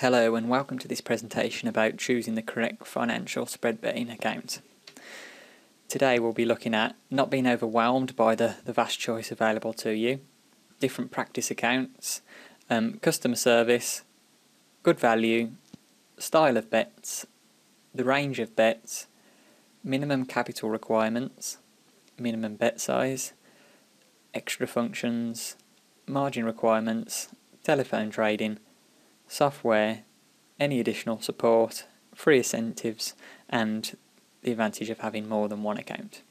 Hello and welcome to this presentation about choosing the correct financial spread betting account. Today we'll be looking at not being overwhelmed by the vast choice available to you, different practice accounts, customer service, good value, style of bets, the range of bets, minimum capital requirements, minimum bet size, extra functions, margin requirements, telephone trading, software, any additional support, free incentives, and the advantage of having more than one account.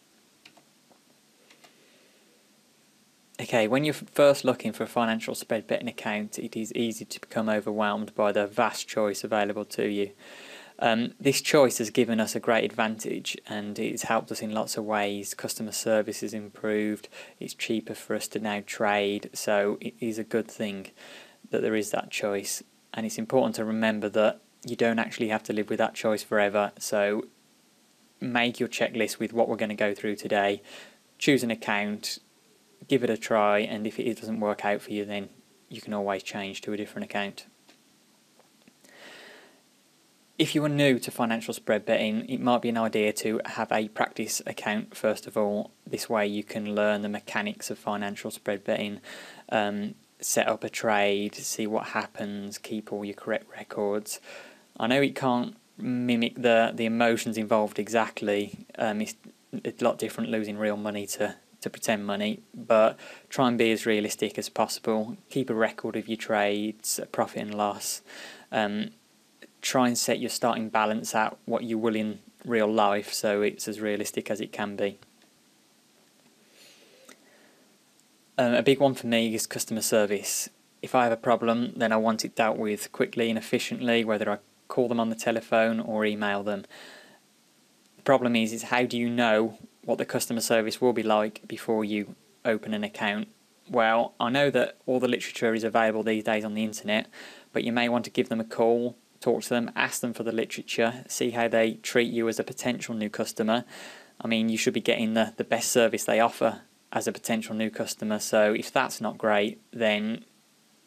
Okay, when you're first looking for a financial spread betting account, it is easy to become overwhelmed by the vast choice available to you. This choice has given us a great advantage and it's helped us in lots of ways. Customer service has improved, it's cheaper for us to now trade, so it is a good thing that there is that choice. And it's important to remember that you don't actually have to live with that choice forever, so make your checklist with what we're going to go through today, choose an account, give it a try, and if it doesn't work out for you then you can always change to a different account. If you are new to financial spread betting, it might be an idea to have a practice account first of all. This way you can learn the mechanics of financial spread betting, set up a trade, see what happens, keep all your correct records. I know it can't mimic the emotions involved exactly. It's a lot different losing real money to pretend money, but try and be as realistic as possible. Keep a record of your trades, profit and loss. Try and set your starting balance at what you will in real life, so it's as realistic as it can be. A big one for me is customer service. If I have a problem, then I want it dealt with quickly and efficiently, whether I call them on the telephone or email them. The problem is how do you know what the customer service will be like before you open an account? Well, I know that all the literature is available these days on the internet, but you may want to give them a call, talk to them, ask them for the literature, see how they treat you as a potential new customer. I mean, you should be getting the best service they offer as a potential new customer, so if that's not great then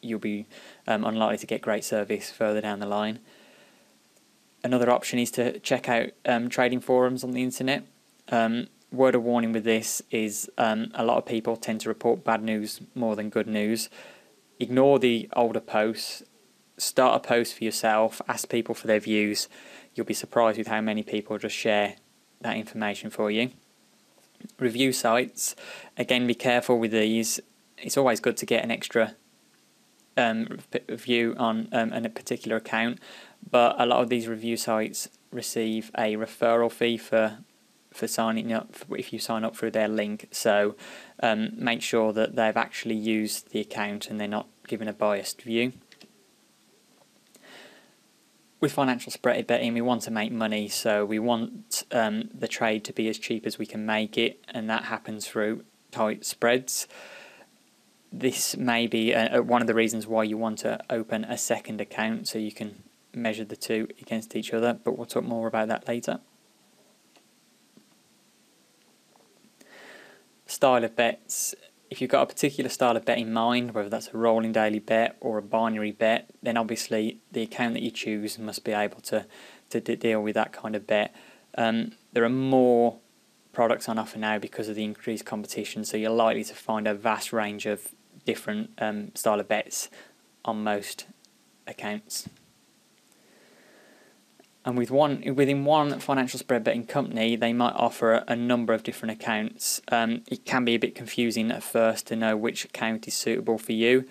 you'll be unlikely to get great service further down the line. Another option is to check out trading forums on the internet. Word of warning with this is a lot of people tend to report bad news more than good news. Ignore the older posts, start a post for yourself, ask people for their views. You'll be surprised with how many people just share that information for you. Review sites, again, be careful with these. It's always good to get an extra review on a particular account, but a lot of these review sites receive a referral fee for signing up if you sign up through their link, so make sure that they've actually used the account and they're not giving a biased view. With financial spread betting, we want to make money, so we want the trade to be as cheap as we can make it, and that happens through tight spreads. This may be one of the reasons why you want to open a second account, so you can measure the two against each other, but we'll talk more about that later. Style of bets. If you've got a particular style of bet in mind, whether that's a rolling daily bet or a binary bet, then obviously the account that you choose must be able to deal with that kind of bet. There are more products on offer now because of the increased competition, so you're likely to find a vast range of different style of bets on most accounts. And within one financial spread betting company, they might offer a number of different accounts. It can be a bit confusing at first to know which account is suitable for you.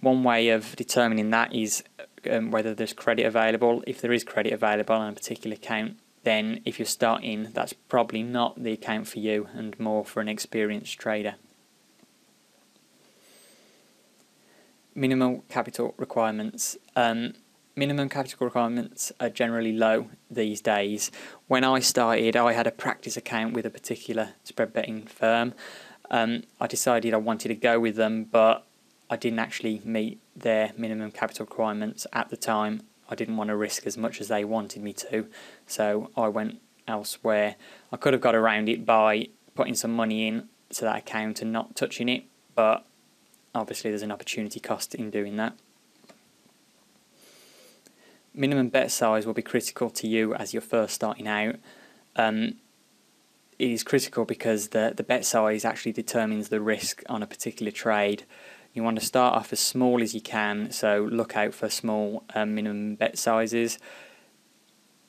One way of determining that is whether there's credit available. If there is credit available on a particular account, then if you're starting, that's probably not the account for you and more for an experienced trader. Minimal capital requirements. Minimum capital requirements are generally low these days. When I started, I had a practice account with a particular spread betting firm. I decided I wanted to go with them, but I didn't actually meet their minimum capital requirements at the time. I didn't want to risk as much as they wanted me to, so I went elsewhere. I could have got around it by putting some money in to that account and not touching it, but obviously there's an opportunity cost in doing that. Minimum bet size will be critical to you as you're first starting out. It is critical because the bet size actually determines the risk on a particular trade. You want to start off as small as you can, so look out for small minimum bet sizes.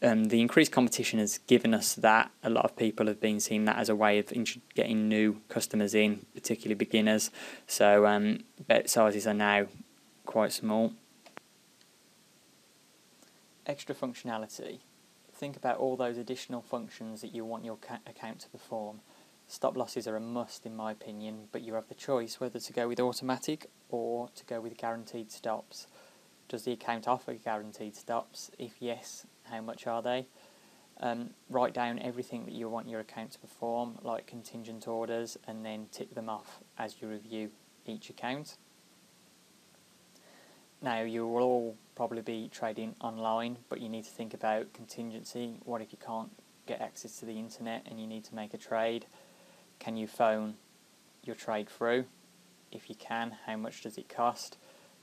The increased competition has given us that. A lot of people have been seeing that as a way of getting new customers in, particularly beginners. So bet sizes are now quite small. Extra functionality. Think about all those additional functions that you want your account to perform. Stop losses are a must in my opinion, but you have the choice whether to go with automatic or to go with guaranteed stops. Does the account offer guaranteed stops? If yes, how much are they? Write down everything that you want your account to perform, like contingent orders, and then tick them off as you review each account. Now, you will all probably be trading online, but you need to think about contingency. What if you can't get access to the internet and you need to make a trade? Can you phone your trade through? If you can, how much does it cost?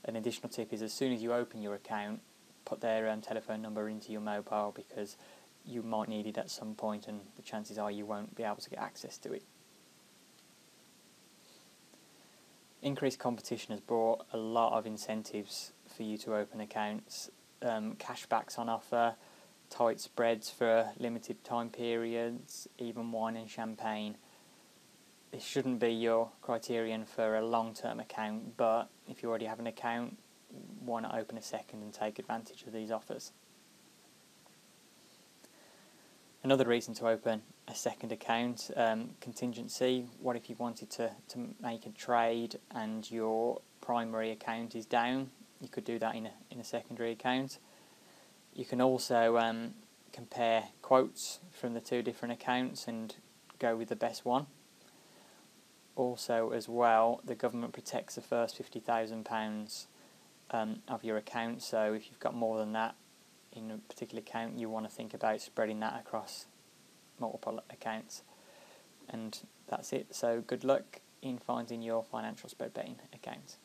An additional tip is, as soon as you open your account, put their telephone number into your mobile, because you might need it at some point and the chances are you won't be able to get access to it. Increased competition has brought a lot of incentives for you to open accounts. Cashbacks on offer, tight spreads for limited time periods, even wine and champagne. This shouldn't be your criterion for a long-term account, but if you already have an account, why not open a second and take advantage of these offers? Another reason to open a second account, contingency. What if you wanted to make a trade and your primary account is down? You could do that in a secondary account. You can also compare quotes from the two different accounts and go with the best one. Also, as well, the government protects the first £50,000 of your account, so if you've got more than that in a particular account, you want to think about spreading that across multiple accounts. And that's it. So good luck in finding your financial spread betting account.